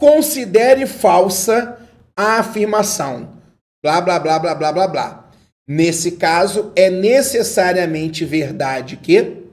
considere falsa a afirmação, blá, blá, blá, blá, blá, blá, blá. Nesse caso, é necessariamente verdade que...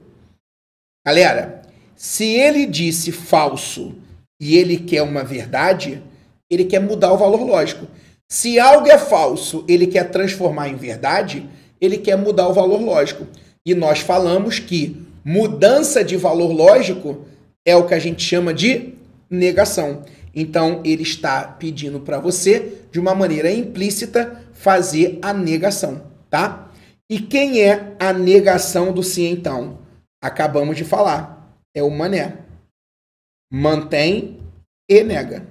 Galera, se ele disse falso e ele quer uma verdade, ele quer mudar o valor lógico. Se algo é falso, ele quer transformar em verdade, ele quer mudar o valor lógico. E nós falamos que mudança de valor lógico é o que a gente chama de negação. Então, ele está pedindo para você, de uma maneira implícita, fazer a negação, tá? E quem é a negação do sim, então? Acabamos de falar. É o mané. Mantém e nega.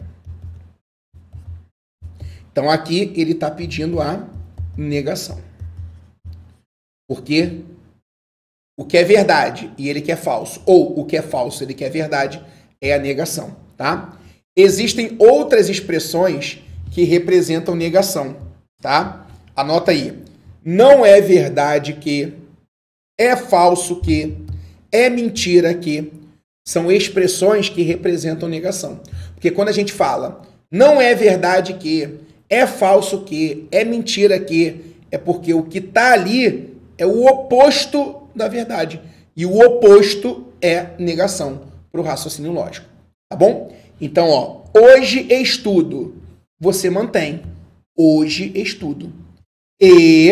Então, aqui ele está pedindo a negação. Porque o que é verdade e ele quer falso, ou o que é falso e ele quer verdade, é a negação, tá? Existem outras expressões que representam negação, tá? Anota aí. Não é verdade que, é falso que, é mentira que, são expressões que representam negação. Porque quando a gente fala não é verdade que, é falso que, é mentira que, é porque o que está ali é o oposto da verdade. E o oposto é negação para o raciocínio lógico, tá bom? Então, ó, hoje estudo, você mantém. Hoje estudo. E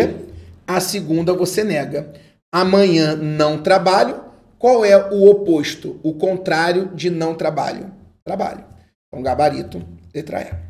a segunda você nega. Amanhã não trabalho. Qual é o oposto? O contrário de não trabalho? Trabalho. Então, gabarito, letra E.